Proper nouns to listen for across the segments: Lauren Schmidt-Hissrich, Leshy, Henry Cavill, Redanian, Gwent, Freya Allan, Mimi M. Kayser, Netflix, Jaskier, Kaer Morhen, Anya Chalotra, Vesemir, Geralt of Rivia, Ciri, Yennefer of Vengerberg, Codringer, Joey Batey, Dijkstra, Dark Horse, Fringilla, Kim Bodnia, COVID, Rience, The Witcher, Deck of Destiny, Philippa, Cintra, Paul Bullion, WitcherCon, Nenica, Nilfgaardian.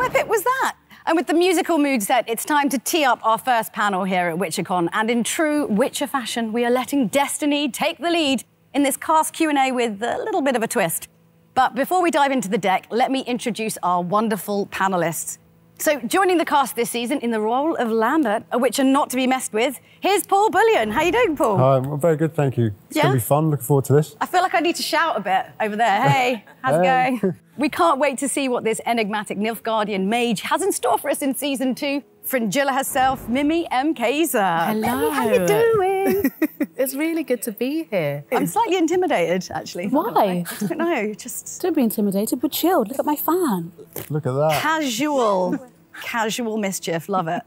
How epic was that? And with the musical mood set, it's time to tee up our first panel here at WitcherCon. And in true Witcher fashion, we are letting destiny take the lead in this cast Q&A with a little bit of a twist. But before we dive into the deck, let me introduce our wonderful panellists. So joining the cast this season in the role of Lambert, a Witcher not to be messed with, here's Paul Bullion. How you doing, Paul? I'm very good, thank you. It's going to be fun, looking forward to this. I feel like I need to shout a bit over there. Hey, how's it going? We can't wait to see what this enigmatic Nilfgaardian mage has in store for us in season 2. Fringilla herself, Mimi M. Kayser. Hello. Mimi, how you doing? It's really good to be here. I'm slightly intimidated, actually. Why? I don't know, just... Don't be intimidated, but chilled. Look at my fan. Look at that. Casual. Casual mischief, love it.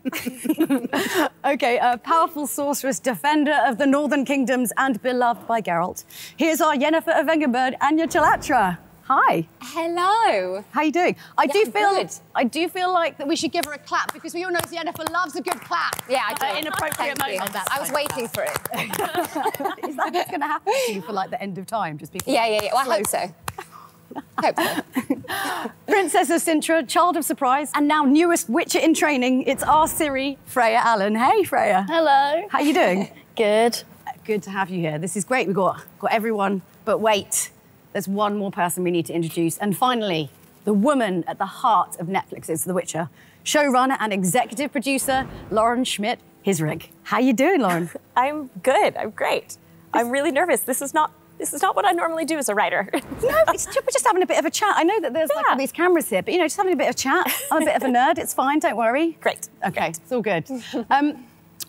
OK, a powerful sorceress, defender of the Northern Kingdoms and beloved by Geralt. Here's our Yennefer of Vengerberg, Anya Chalotra. Hi. Hello. How are you doing? I do feel like that we should give her a clap because we all know Yennefer loves a good clap. Yeah, I do. Inappropriate moment. I was waiting for it. Is that what's going to happen to you for like the end of time? Just because. Yeah. Well, I hope so. Hope so. Princess of Cintra, child of surprise, and now newest Witcher in training. It's our Ciri, Freya Allan. Hey, Freya. Hello. How are you doing? Good. Good to have you here. This is great. We've got everyone, but wait. There's one more person we need to introduce. And finally, the woman at the heart of Netflix's The Witcher, showrunner and executive producer, Lauren Schmidt-Hissrich. How you doing, Lauren? I'm good, I'm great. I'm really nervous. This is not what I normally do as a writer. No, we're just having a bit of a chat. I know that there's like all these cameras here, but you know, just having a bit of a chat. I'm a bit of a nerd, it's fine, don't worry. Great. Okay, it's all good.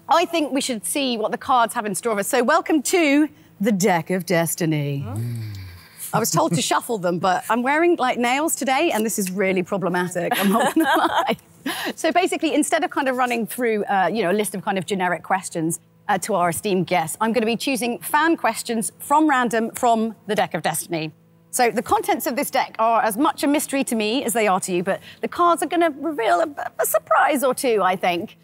I think we should see what the cards have in store for us. So welcome to the Deck of Destiny. Mm. I was told to shuffle them, but I'm wearing like nails today and this is really problematic, I'm not gonna lie. So basically, instead of kind of running through, you know, a list of kind of generic questions to our esteemed guests, I'm gonna be choosing fan questions from random from the Deck of Destiny. So the contents of this deck are as much a mystery to me as they are to you, but the cards are gonna reveal a surprise or two, I think.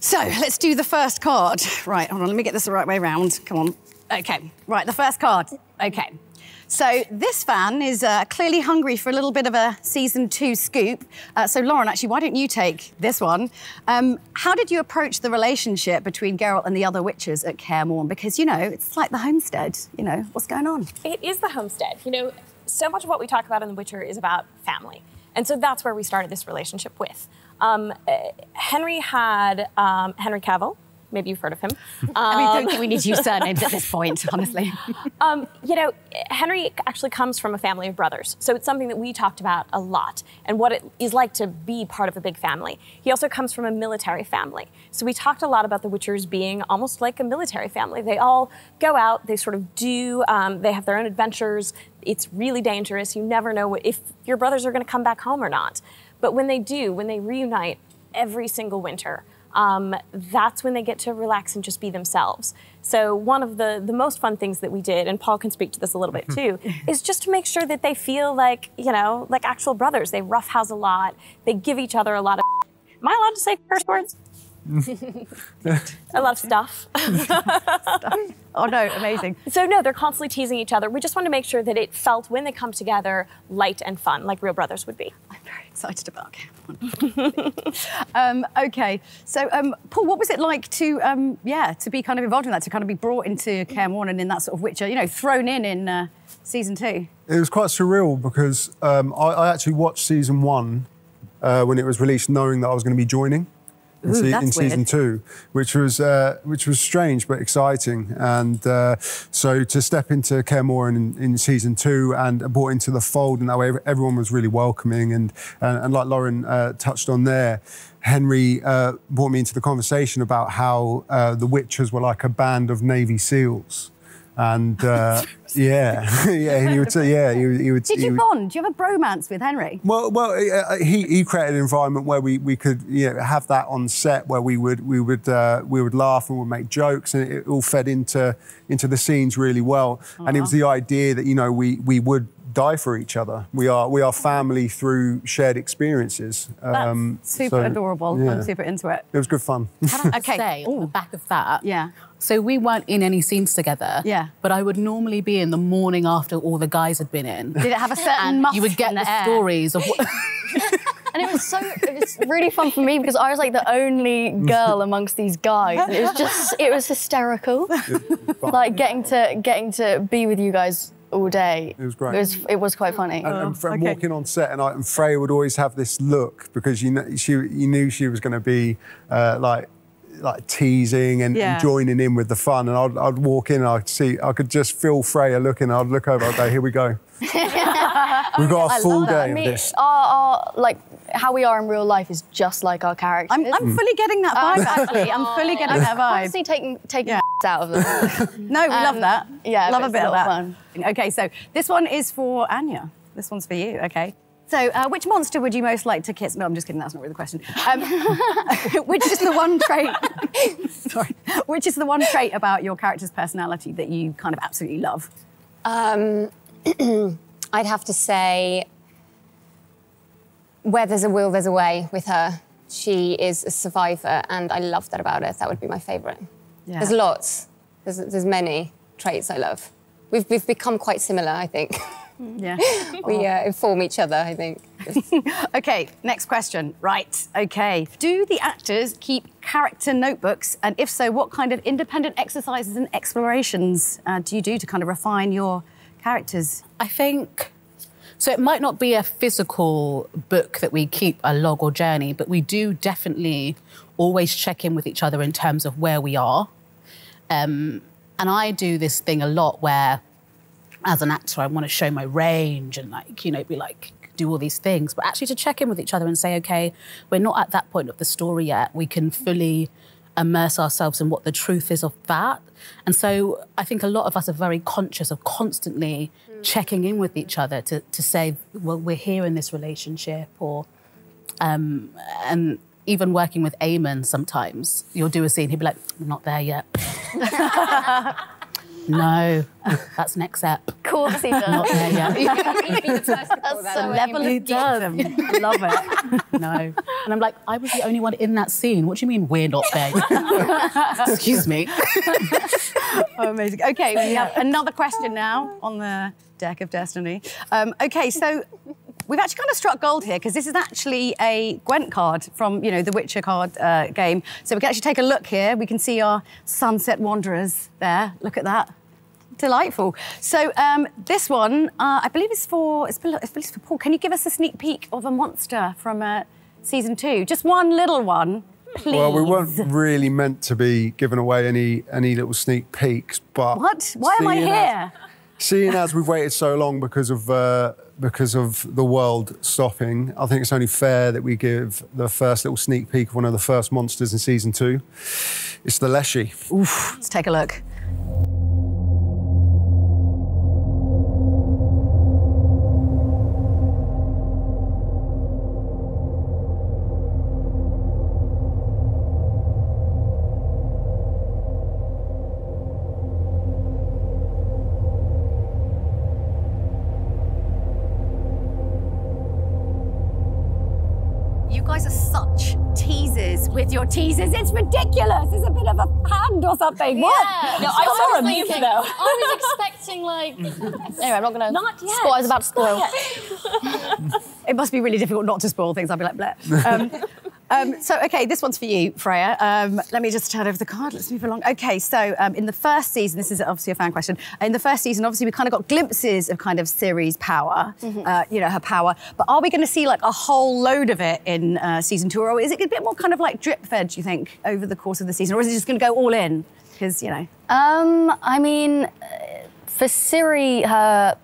So let's do the first card. Right, hold on, let me get this the right way around, come on. Okay, right, the first card, okay. So this fan is clearly hungry for a little bit of a season 2 scoop. So Lauren, actually, why don't you take this one? How did you approach the relationship between Geralt and the other witches at Kaer Morhen? Because, you know, it's like the homestead, you know, what's going on? It is the homestead. You know, so much of what we talk about in The Witcher is about family. And so that's where we started this relationship with. Henry had Henry Cavill. Maybe you've heard of him. I don't think we need to use surnames at this point, honestly. You know, Henry actually comes from a family of brothers, so it's something that we talked about a lot and what it is like to be part of a big family. He also comes from a military family, so we talked a lot about the Witchers being almost like a military family. They all go out, they sort of do, they have their own adventures. It's really dangerous. You never know if your brothers are going to come back home or not. But when they do, when they reunite every single winter, that's when they get to relax and just be themselves. So one of the most fun things that we did, and Paul can speak to this a little bit too, is just to make sure that they feel like, you know, like actual brothers. They roughhouse a lot. They give each other a lot of Am I allowed to say curse words? I love stuff. Oh no, amazing. So no, they're constantly teasing each other. We just wanted to make sure that it felt, when they come together, light and fun, like real brothers would be. I'm very excited about it. Okay, so Paul, what was it like to be kind of involved in that, to kind of be brought into Kaer Morhen and in that sort of Witcher, you know, thrown in season 2? It was quite surreal because I actually watched season 1 when it was released, knowing that I was going to be joining. In season 2, which was strange but exciting, and so to step into Kaer Morhen in season 2 and brought into the fold, and that way everyone was really welcoming, and like Lauren touched on there, Henry brought me into the conversation about how the Witchers were like a band of Navy SEALs. And he would. Did you bond? Do you have a bromance with Henry? Well, he created an environment where we could, you know, have that on set, where we would laugh and would make jokes, and it all fed into the scenes really well. Aww. And it was the idea that, you know, we would die for each other. We are family through shared experiences. That's super adorable. Yeah. I'm super into it. It was good fun. Can I say on the back of that? Yeah. So we weren't in any scenes together. Yeah. But I would normally be in the morning after all the guys had been in. Did it have a certain musk? You would get the stories of what And it was so, it was really fun for me because I was like the only girl amongst these guys. And it was just, it was hysterical. Like getting to be with you guys all day. It was great. It was quite funny. And walking on set, and Freya would always have this look because you knew she was going to be like teasing and joining in with the fun. And I'd walk in, and I could just feel Freya looking. I'd look over, I'd go, "Here we go. We've got a full day of this." Our like how we are in real life is just like our characters. I'm fully getting that vibe. Actually, I'm fully getting that vibe. Honestly, taking out of them. No, we love that. Yeah, love a bit of that. Fun. Okay, so this one is for Anya. This one's for you. Okay. So, which monster would you most like to kiss? No, I'm just kidding, that's not really the question. Which is the one trait... Sorry. Which is the one trait about your character's personality that you kind of absolutely love? I'd have to say... where there's a will, there's a way with her. She is a survivor, and I love that about her. That would be my favourite. Yeah. There's lots. There's many traits I love. We've become quite similar, I think. Yeah. We inform each other, I think. Okay, next question. Right, okay. Do the actors keep character notebooks? And if so, what kind of independent exercises and explorations do you do to kind of refine your characters? I think... so it might not be a physical book that we keep, a log or journey, but we do definitely always check in with each other in terms of where we are. And I do this thing a lot where... as an actor, I want to show my range and, like, you know, be like, do all these things. But actually to check in with each other and say, OK, we're not at that point of the story yet. We can fully immerse ourselves in what the truth is of that. And so I think a lot of us are very conscious of constantly checking in with each other to say, well, we're here in this relationship, or... and even working with Eamon sometimes, you'll do a scene, he'll be like, I'm not there yet. No, that's next up. Of course he does. Not there yet. That's so level he does. Love it. No. And I'm like, I was the only one in that scene. What do you mean we're not there yet? Excuse me. Oh, amazing. OK, we have another question now on the deck of destiny. OK, so we've actually kind of struck gold here because this is actually a Gwent card from, you know, the Witcher card game. So we can actually take a look here. We can see our Sunset Wanderers there. Look at that. Delightful. So this one, I believe is for, it's for Paul. Can you give us a sneak peek of a monster from season 2? Just one little one, please. Well, we weren't really meant to be giving away any little sneak peeks, but... What? Why am I here? Seeing as we've waited so long because of the world stopping, I think it's only fair that we give the first little sneak peek of one of the first monsters in season 2. It's the Leshy. Oof. Let's take a look. With your teasers, it's ridiculous. It's a bit of a hand or something. Yeah. What? No, I was thinking, though. I was expecting, like... Anyway, I'm not going to spoil. I was about to spoil. It must be really difficult not to spoil things. I'll be like, bleh. So, OK, this one's for you, Freya. Let me just turn over the card. Let's move along. OK, so in the first season, this is obviously a fan question. In the first season, obviously, we kind of got glimpses of kind of Ciri's power, you know, her power. But are we going to see, like, a whole load of it in season 2? Or is it a bit more kind of, like, drip-fed, do you think, over the course of the season? Or is it just going to go all in? Because, you know... I mean, for Ciri, her...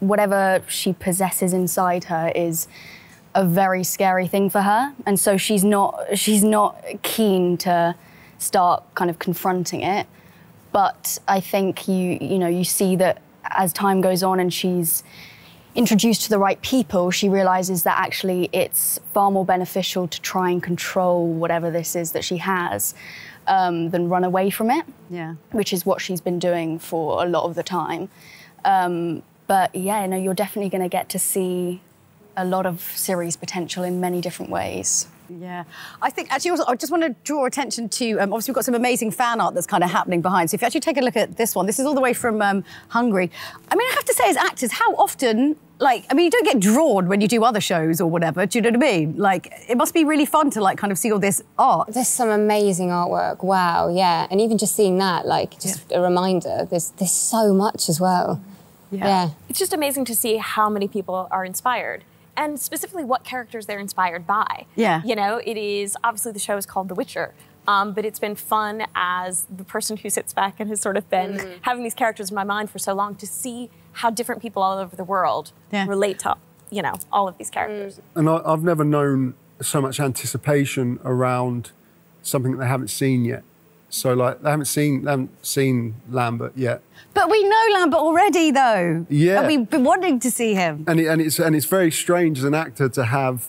whatever she possesses inside her is a very scary thing for her, and so she's not keen to start kind of confronting it. But I think you see that as time goes on and she's introduced to the right people, she realizes that actually it's far more beneficial to try and control whatever this is that she has than run away from it. Yeah, which is what she's been doing for a lot of the time. But yeah, no, you're definitely going to get to see a lot of Ciri's potential in many different ways. Yeah. I think, actually, also, I just want to draw attention to... obviously, we've got some amazing fan art that's kind of happening behind. So if you actually take a look at this one, this is all the way from Hungary. I mean, I have to say, as actors, how often like, I mean, you don't get drawn when you do other shows or whatever, do you know what I mean? Like, it must be really fun to, like, kind of see all this art. There's some amazing artwork, wow, yeah. And even just seeing that, like, just a reminder, there's so much as well. Yeah. It's just amazing to see how many people are inspired. And specifically what characters they're inspired by. Yeah. You know, it is, obviously the show is called The Witcher, but it's been fun as the person who sits back and has sort of been having these characters in my mind for so long to see how different people all over the world relate to, you know, all of these characters. And I've never known so much anticipation around something that they haven't seen yet. So, like, they haven't seen Lambert yet. But we know Lambert already, though. Yeah. And we've been wanting to see him. And it's very strange as an actor to have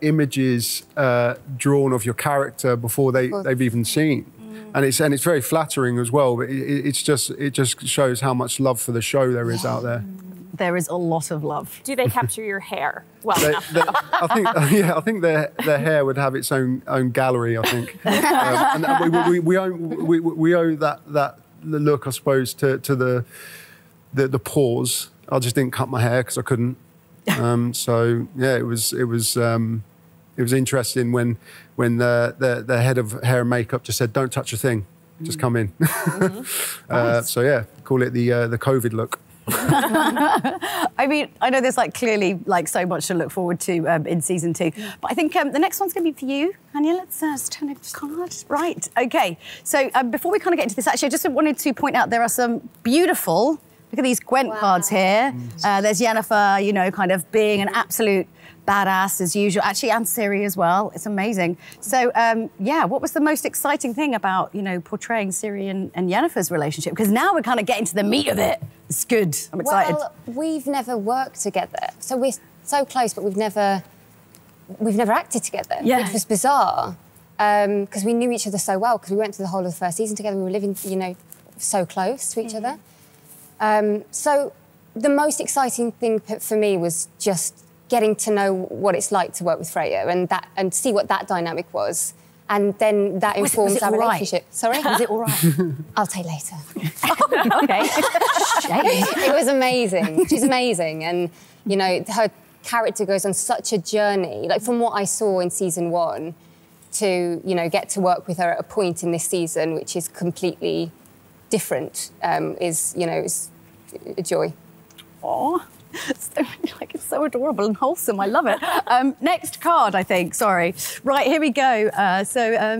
images drawn of your character before they've even seen. And it's very flattering as well. But it just shows how much love for the show there is out there. There is a lot of love. Do they capture your hair well enough? I think their hair would have its own gallery, I think. And we owe that look, I suppose, to the pause. I just didn't cut my hair because I couldn't. So yeah, it was interesting when the head of hair and makeup just said, "Don't touch a thing, just come in." Nice. So yeah, call it the COVID look. I mean, I know there's like clearly like so much to look forward to in season two, but I think the next one's going to be for you, Anya. Let's turn a card. Right, okay. So before we kind of get into this, actually, I just wanted to point out there are some beautiful, look at these Gwent cards here. There's Yennefer, you know, kind of being an absolute badass as usual, actually, and Ciri as well. It's amazing. So, yeah, what was the most exciting thing about, you know, portraying Ciri and Yennefer's relationship? Because now we're kind of getting to the meat of it. It's good. I'm excited. Well, we've never worked together. So we're so close, but we've never acted together, which was bizarre. Because we knew each other so well, because we went through the whole of the first season together. We were living, you know, so close to each other. So the most exciting thing for me was just getting to know what it's like to work with Freya and see what that dynamic was. And then that informs our relationship. Right? Sorry? Was it all right? I'll tell you later. Oh, okay. It was amazing. She's amazing. And, you know, her character goes on such a journey, like from what I saw in season one to, you know, get to work with her at a point in this season, which is completely different, is a joy. Aww. So, like, it's so adorable and wholesome. I love it. Next card, I think. Sorry. Right, here we go.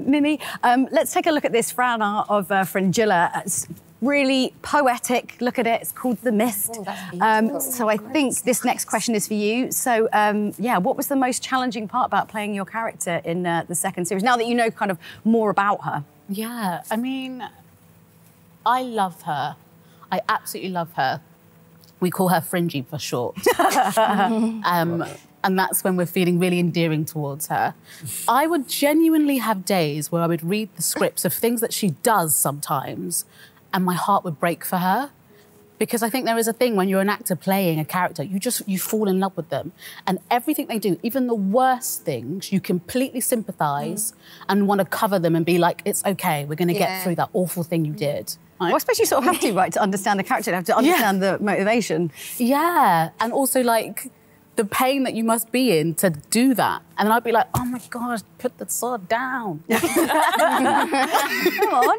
Mimi, let's take a look at this fan art of Fringilla. It's really poetic. Look at it. It's called The Mist. Oh, that's beautiful. So I think this next question is for you. So, yeah, what was the most challenging part about playing your character in the second series, now that you know kind of more about her? Yeah, I mean, I love her. I absolutely love her. We call her Fringy for short. And that's when we're feeling really endearing towards her. I would genuinely have days where I would read the scripts of things that she does sometimes and my heart would break for her. Because I think there is a thing when you're an actor playing a character, you fall in love with them. And everything they do, even the worst things, you completely sympathise and want to cover them and be like, it's okay, we're going to get through that awful thing you did. Well, I suppose you sort of have to, right, to understand the character, you have to understand the motivation. Yeah, and also, like, the pain that you must be in to do that. And then I'd be like, oh, my gosh, put the sword down. Come on.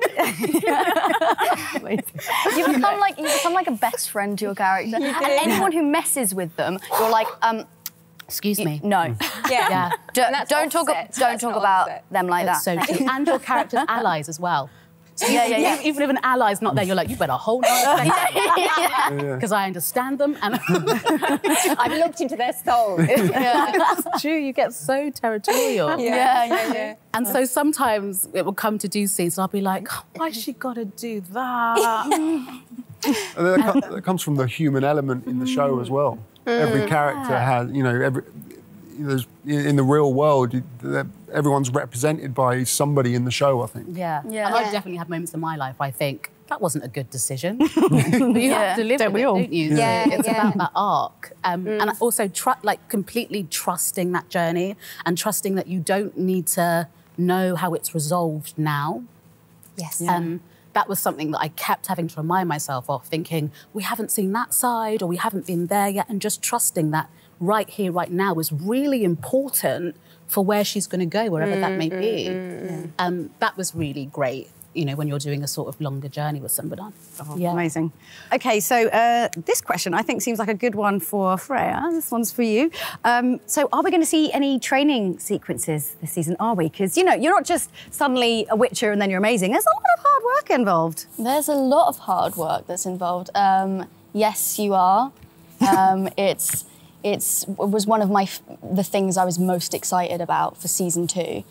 you become like a best friend to your character. And anyone who messes with them, you're like, excuse me. No. Yeah. Don't talk about them like that. So true. And your character's allies as well. Yeah. Even if an ally's not there, you're like, you better hold on. Because I understand them and I've looked into their soul. That's true, you get so territorial. Yeah. And so sometimes it will come to do scenes and I'll be like, oh, why's she got to do that? And that comes from the human element in the show as well. Every character has, you know, in the real world, everyone's represented by somebody in the show, I think. Yeah. And I've definitely had moments in my life where I think, that wasn't a good decision. You have to live with it, don't you? Yeah. It's about that arc. And also, completely trusting that journey and trusting that you don't need to know how it's resolved now. Yes. that was something that I kept having to remind myself of, thinking, we haven't seen that side or we haven't been there yet, and just trusting that right here, right now was really important for where she's going to go, wherever that may be. That was really great, you know, when you're doing a sort of longer journey with somebody. Amazing. Okay, so this question I think seems like a good one for Freya. This one's for you. So are we going to see any training sequences this season, are we? Because, you know, you're not just suddenly a Witcher and then you're amazing. There's a lot of hard work involved. There's a lot of hard work that's involved. Yes, you are. It was one of the things I was most excited about for season 2,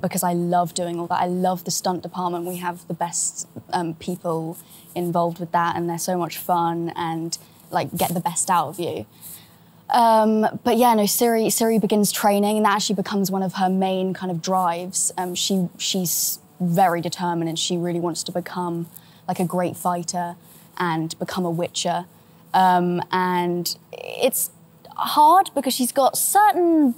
because I love doing all that. I love the stunt department. We have the best people involved with that, and they're so much fun and like get the best out of you. But yeah, no, Ciri begins training, and that actually becomes one of her main kind of drives. She's very determined, and she really wants to become like a great fighter and become a Witcher. And it's hard because she's got certain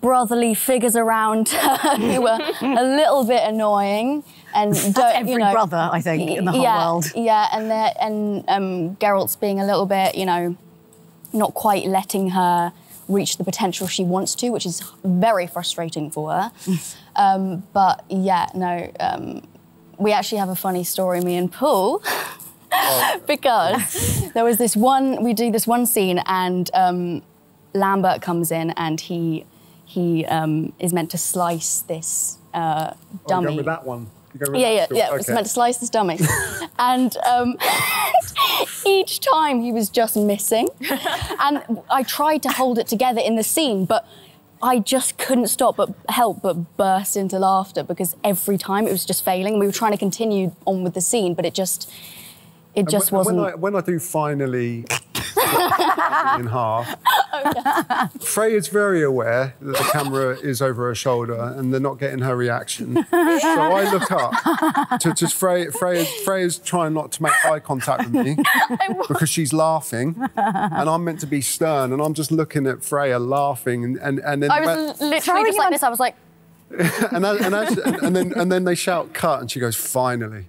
brotherly figures around her who were a little bit annoying. And That's every brother, I think, in the whole world. Yeah, and Geralt's being a little bit, you know, not quite letting her reach the potential she wants to, which is very frustrating for her. But yeah, no, we actually have a funny story, me and Paul. Because there was this one, we do this one scene, and Lambert comes in, and he is meant to slice this dummy. Oh, you go with that one. Yeah. It's meant to slice this dummy, and each time he was just missing, and I tried to hold it together in the scene, but I just couldn't stop but burst into laughter because every time it was just failing. We were trying to continue on with the scene, but it just. It just wasn't. When I do finally in half, Freya's very aware that the camera is over her shoulder and they're not getting her reaction. So I look up to Freya's trying not to make eye contact with me because she's laughing, and I'm meant to be stern, and I'm just looking at Freya laughing, and then I was literally just like this. I was like. and then they shout cut, and she goes finally.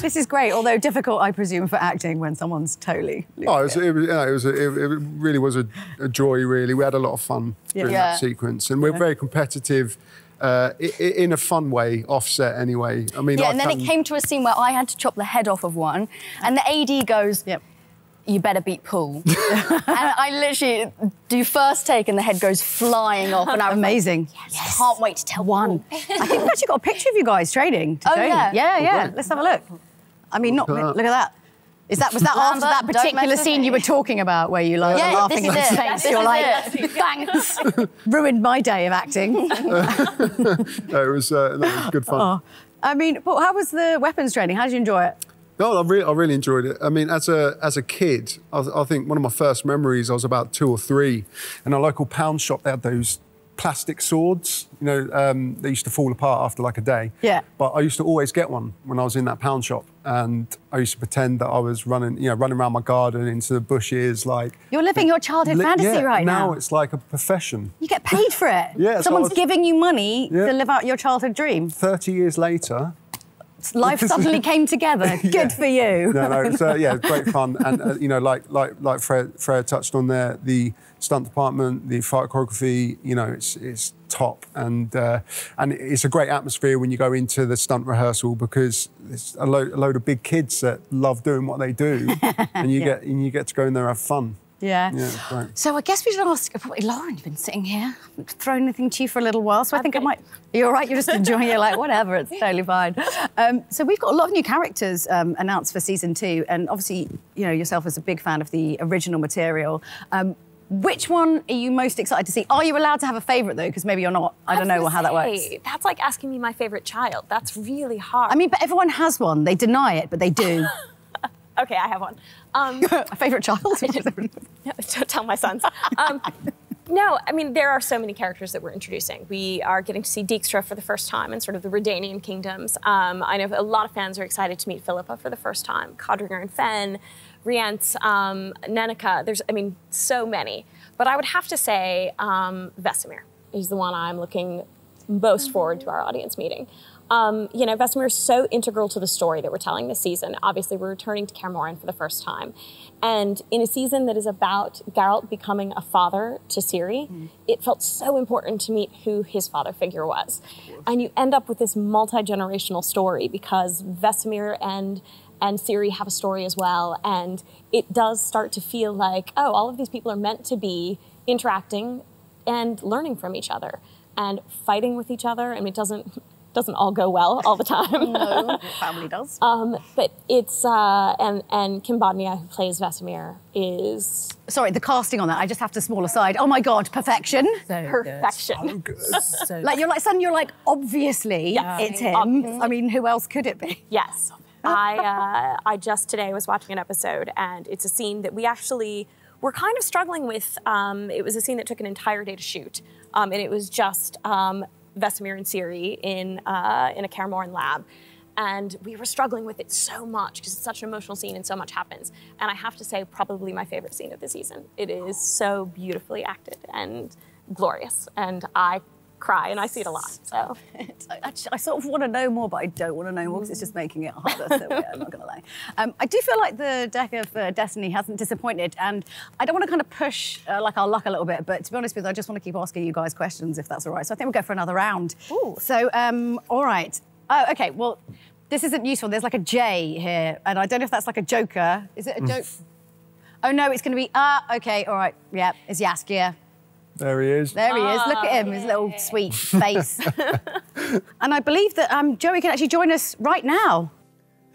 This is great, although difficult, I presume, for acting when someone's totally. It really was a joy. Really, we had a lot of fun during that sequence, and we're very competitive. In a fun way, offset anyway. I mean, yeah. And then it came to a scene where I had to chop the head off of one, and the AD goes. Yep. You better beat Paul. And I literally do first take, and the head goes flying off. And I was amazing. Like, yes, can't wait to tell one. I think we've actually got a picture of you guys training. Oh yeah, yeah. Let's have a look. I mean, look at that. Was that after that particular scene you were talking about, where you like laughing in his face? You're like, thanks, ruined my day of acting. That was good fun. Oh. I mean, but how was the weapons training? How did you enjoy it? No, I really enjoyed it. I mean, as a kid, I think one of my first memories, I was about 2 or 3, and our local pound shop, they had those plastic swords. You know, they used to fall apart after like a day. Yeah. But I used to always get one when I was in that pound shop, and I used to pretend that I was running around my garden into the bushes, like. You're living your childhood fantasy right now. Now it's like a profession. You get paid for it. Yeah. Someone's giving you money to live out your childhood dream. 30 years later. Life suddenly came together. Good for you. No, so yeah, great fun. And you know, like Freya touched on there, the stunt department, the fight choreography. You know, it's top, and it's a great atmosphere when you go into the stunt rehearsal because it's a load of big kids that love doing what they do, and you get to go in there and have fun. Yeah. So I guess we should ask, probably Lauren, you've been sitting here, thrown anything to you for a little while, so I think I might... You're all right, you're just enjoying it, like, whatever, it's totally fine. So we've got a lot of new characters announced for season 2, and obviously, you know, yourself as a big fan of the original material. Which one are you most excited to see? Are you allowed to have a favourite, though? Because maybe you're not. I don't know how that works. That's like asking me my favourite child. That's really hard. I mean, but everyone has one. They deny it, but they do. Okay, I have one. A favourite child? Don't tell my sons. No, I mean, there are so many characters that we're introducing. We are getting to see Dijkstra for the first time in sort of the Redanian kingdoms. I know a lot of fans are excited to meet Philippa for the first time. Codringer and Fenn, Rience, Nenica. There's, I mean, so many. But I would have to say Vesemir is the one I'm looking most forward to our audience meeting. You know, Vesemir is so integral to the story that we're telling this season. Obviously, we're returning to Kaer Morhen for the first time. And in a season that is about Geralt becoming a father to Ciri, it felt so important to meet who his father figure was. And you end up with this multi-generational story because Vesemir and Ciri have a story as well. And it does start to feel like, oh, all of these people are meant to be interacting and learning from each other and fighting with each other. I mean, it doesn't all go well all the time. No, family does. But it's, and Kim Bodnia, who plays Vesemir, is... Sorry, the casting on that, I just have to small aside. Oh my God, perfection. So perfection. Good. So like, you're like, suddenly you're like, obviously, it's him. Obviously. I mean, who else could it be? Yes. I just today was watching an episode, and it's a scene that we actually were kind of struggling with. It was a scene that took an entire day to shoot. And it was just... Vesemir and Ciri in a Kaer Morhen lab. And we were struggling with it so much because it's such an emotional scene and so much happens. And I have to say, probably my favorite scene of the season. It is so beautifully acted and glorious. And I cry, and I see it a lot, so. I sort of want to know more, but I don't want to know more because it's just making it harder, so yeah, I'm not going to lie. I do feel like the deck of Destiny hasn't disappointed, and I don't want to kind of push like our luck a little bit, but to be honest with you, I just want to keep asking you guys questions, if that's all right. So I think we'll go for another round. Ooh. So, all right. Oh, okay, well, this isn't useful. There's like a J here, and I don't know if that's like a joker. Is it a joke? Oh, no, it's going to be, okay, all right, yeah, it's Jaskier. There he is. There he is. Look at him, his little sweet face. And I believe that Joey can actually join us right now.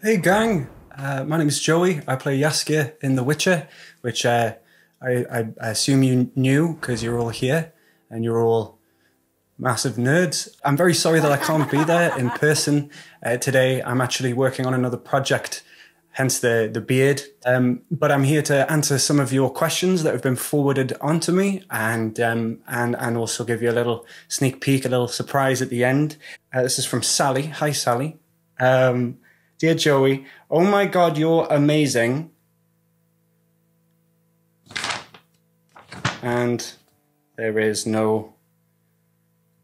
Hey, gang. My name is Joey. I play Jaskier in The Witcher, which I assume you knew because you're all here and you're all massive nerds. I'm very sorry that I can't be there in person today. I'm actually working on another project, hence the beard. But I'm here to answer some of your questions that have been forwarded onto me and also give you a little sneak peek, a little surprise at the end. This is from Sally. Hi, Sally. Dear Joey, oh my God, you're amazing. And there is no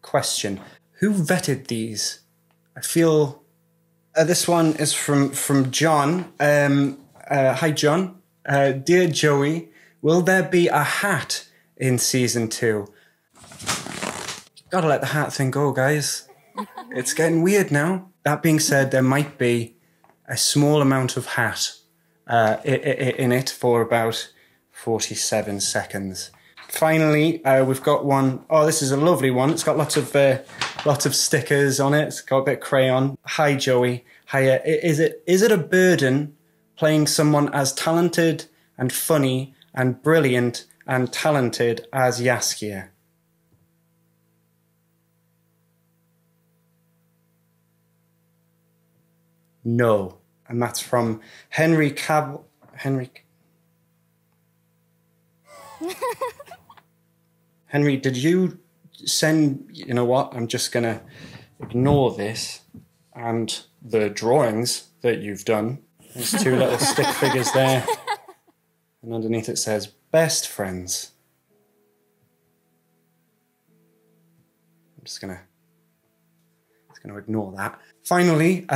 question. Who vetted these? I feel... this one is from John. Hi, John. Dear Joey, will there be a hat in season 2? Gotta let the hat thing go, guys. It's getting weird now. That being said, there might be a small amount of hat in it for about 47 seconds. Finally, we've got one. Oh, this is a lovely one. It's got lots of stickers on it. It's got a bit of crayon. Hi, Joey. Hiya. Is it a burden playing someone as talented and funny and brilliant and talented as Jaskier? No. And that's from Henry Cavill. Henry... Henry, did you send, you know what, I'm just going to ignore this and the drawings that you've done. There's two little stick figures there. And underneath it says, best friends. I'm just going to ignore that. Finally,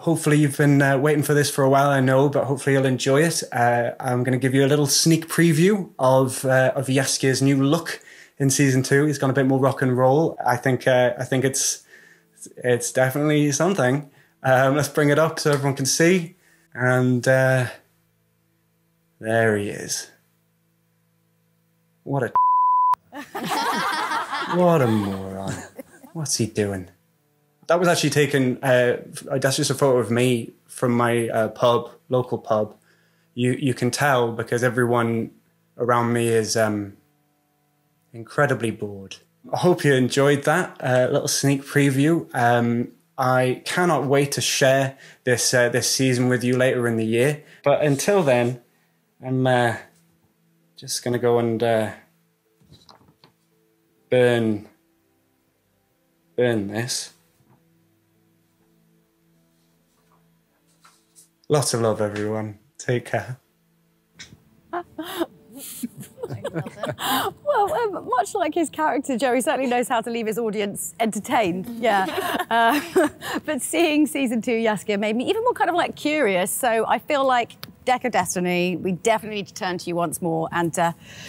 hopefully you've been waiting for this for a while, I know, but hopefully you'll enjoy it. I'm going to give you a little sneak preview of Jaskier's new look in season 2. He's gone a bit more rock and roll. I think it's definitely something. Let's bring it up so everyone can see. And there he is. What a what a moron. What's he doing? That was actually taken, that's just a photo of me from my pub, local pub. You can tell because everyone around me is incredibly bored. I hope you enjoyed that little sneak preview. I cannot wait to share this this season with you later in the year. But until then, I'm just going to go and burn this. Lots of love, everyone. Take care. watching, Phil? Well, much like his character, Joey certainly knows how to leave his audience entertained. Yeah. But seeing season 2 Jaskier made me even more kind of like curious. So I feel like Deck of Destiny, we definitely need to turn to you once more and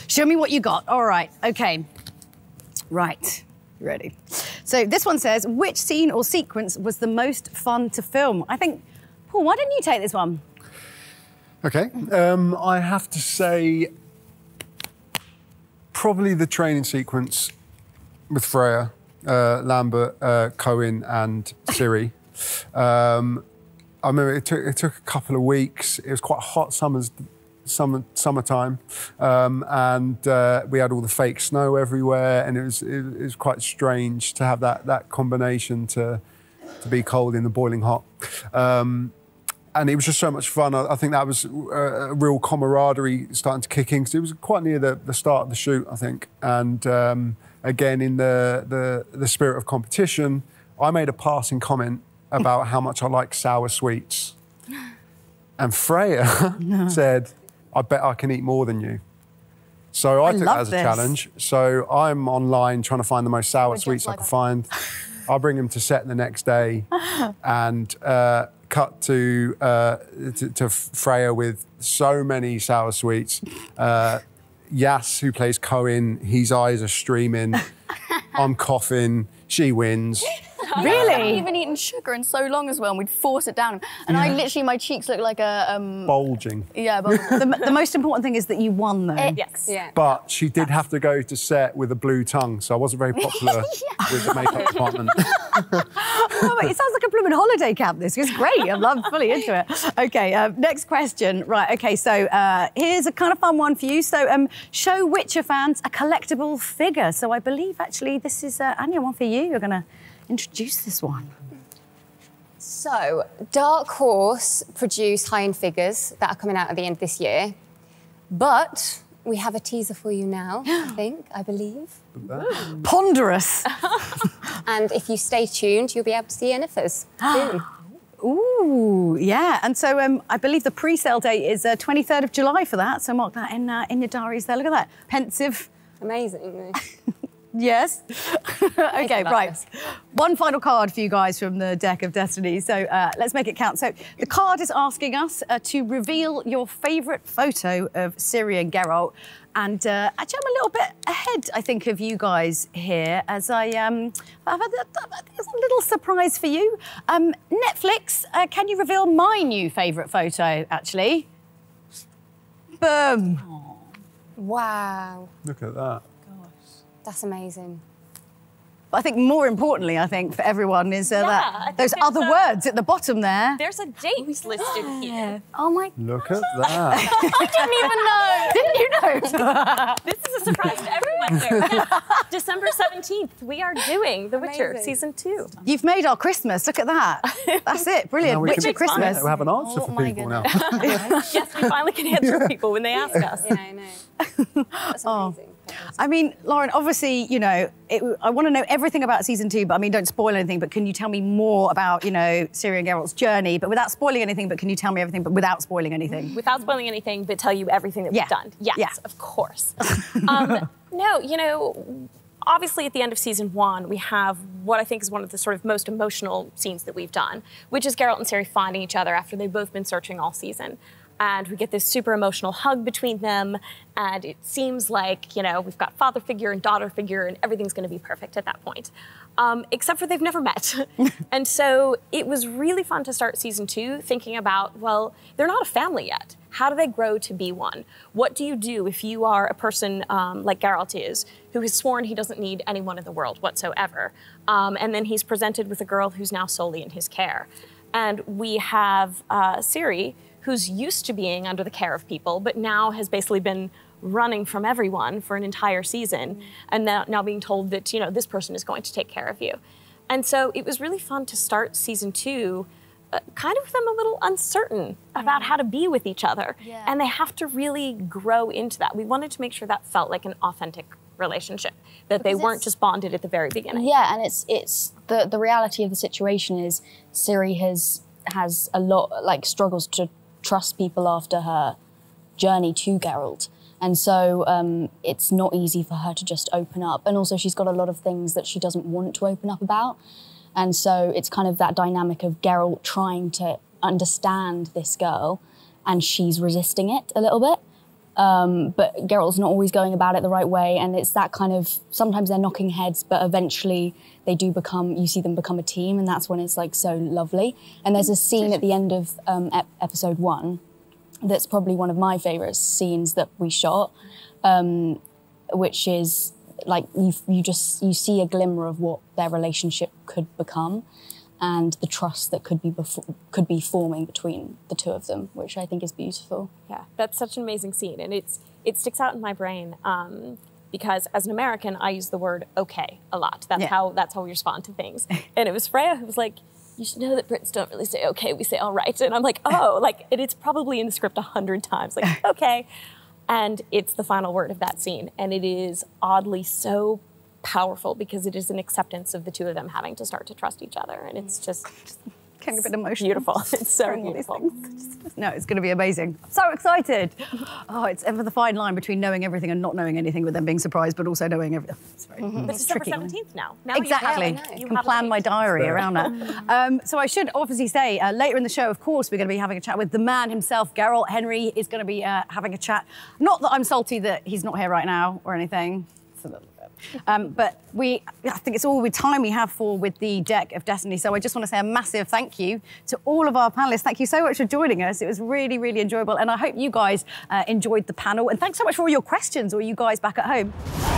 show me what you got. All right. Okay. Right. Ready. So this one says, which scene or sequence was the most fun to film? I think, Paul, why didn't you take this one? Okay, I have to say probably the training sequence with Freya, Lambert, Cohen and Ciri. I remember it took a couple of weeks. It was quite hot summertime, and we had all the fake snow everywhere, and it was quite strange to have that combination to be cold in the boiling hot, and it was just so much fun. I think that was a real camaraderie starting to kick in, because it was quite near the start of the shoot, I think, and again in the spirit of competition, I made a passing comment about how much I like sour sweets, and Freya said, I bet I can eat more than you. So I took that as a challenge. So I'm online trying to find the most sour sweets I can find. I'll bring them to set the next day, and cut to Freya with so many sour sweets. Yas, who plays Cohen, his eyes are streaming. I'm coughing. She wins. Really? I haven't even eaten sugar in so long as well, and we'd force it down. And yeah. I literally, my cheeks look like a... bulging. Yeah, bulging. The most important thing is that you won, though. Yes. Yeah. But she did have to go to set with a blue tongue, so I wasn't very popular with the makeup department. Well, it sounds like a blooming holiday camp, this. It's great. I'm fully into it. OK, next question. Right, OK, so here's a kind of fun one for you. So show Witcher fans a collectible figure. So I believe, actually, this is, Anya, one for you. You're going to... introduce this one. So, Dark Horse produce high-end figures that are coming out at the end of this year, but we have a teaser for you now, I believe. Ponderous. And if you stay tuned, you'll be able to see Yennefer's soon. Ooh, yeah. And so I believe the pre-sale date is 23rd of July for that, so mark that in your diaries there. Look at that. Pensive. Amazing. Yes. Okay, right. One final card for you guys from the Deck of Destiny. So let's make it count. So the card is asking us to reveal your favourite photo of Ciri and Geralt. And actually, I'm a little bit ahead, I think, of you guys here, as I've had a little surprise for you. Netflix, can you reveal my new favourite photo, actually? Boom. Aww. Wow. Look at that. That's amazing. I think more importantly, for everyone, is those other words at the bottom there. There's a date listed here. Oh my God. Look at that. I didn't even know. Didn't you know? This is a surprise to everyone here. December 17th, we are doing The Witcher Season 2. You've made our Christmas. Look at that. That's it. Brilliant. Witcher Christmas. We have an answer for people now. Yes, we finally can answer people when they ask us. Yeah, I know. That's amazing. I mean, Lauren, obviously, you know, I want to know everything about Season 2, but I mean, don't spoil anything, but can you tell me more about, you know, Ciri and Geralt's journey, but without spoiling anything, but can you tell me everything, but without spoiling anything? Without spoiling anything, but tell you everything that we've done. Yes, of course. No, you know, obviously at the end of Season 1, we have what I think is one of the sort of most emotional scenes that we've done, which is Geralt and Ciri finding each other after they've both been searching all season. And we get this super emotional hug between them, and it seems like, you know, we've got father figure and daughter figure, and everything's going to be perfect at that point. Except for they've never met. And so it was really fun to start Season 2 thinking about, well, they're not a family yet. How do they grow to be one? What do you do if you are a person like Geralt is, who has sworn he doesn't need anyone in the world whatsoever? And then he's presented with a girl who's now solely in his care. And we have Ciri, who's used to being under the care of people, but now has basically been running from everyone for an entire season, and now being told that, you know, this person is going to take care of you. And so it was really fun to start Season 2 kind of them a little uncertain about how to be with each other. Yeah. And they have to really grow into that. We wanted to make sure that felt like an authentic relationship, that they weren't just bonded at the very beginning. Yeah, and it's the reality of the situation is Ciri has a lot, like, struggles to trust people after her journey to Geralt, And so it's not easy for her to just open up. And also she's got a lot of things that she doesn't want to open up about. And so it's kind of that dynamic of Geralt trying to understand this girl and she's resisting it a little bit. But Geralt's not always going about it the right way. And it's that kind of, sometimes they're knocking heads, but eventually they do become, you see them become a team. And that's when it's like so lovely. And there's a scene at the end of episode 1 that's probably one of my favorite scenes that we shot, which is like you see a glimmer of what their relationship could become and the trust that could be forming between the two of them, which I think is beautiful. Yeah, that's such an amazing scene. And it sticks out in my brain because as an American, I use the word okay a lot. That's how we respond to things. And it was Freya who was like, you should know that Brits don't really say okay, we say all right. And I'm like, oh, like it's probably in the script 100 times, like okay. And it's the final word of that scene. And it is oddly so powerful because it is an acceptance of the two of them having to start to trust each other, and it's just kind of a bit emotional. Beautiful. It's so beautiful. No, it's going to be amazing. I'm so excited. Oh, it's ever the fine line between knowing everything and not knowing anything, with them being surprised, but also knowing everything. It's December 17th now. Exactly. You can plan my diary around that. So I should obviously say later in the show, of course, we're going to be having a chat with the man himself, Geralt. Henry is going to be having a chat. Not that I'm salty that he's not here right now or anything. But I think it's all the time we have with the Deck of Destiny. So I just want to say a massive thank you to all of our panellists. Thank you so much for joining us. It was really, really enjoyable. And I hope you guys enjoyed the panel. And thanks so much for all your questions, all you guys back at home.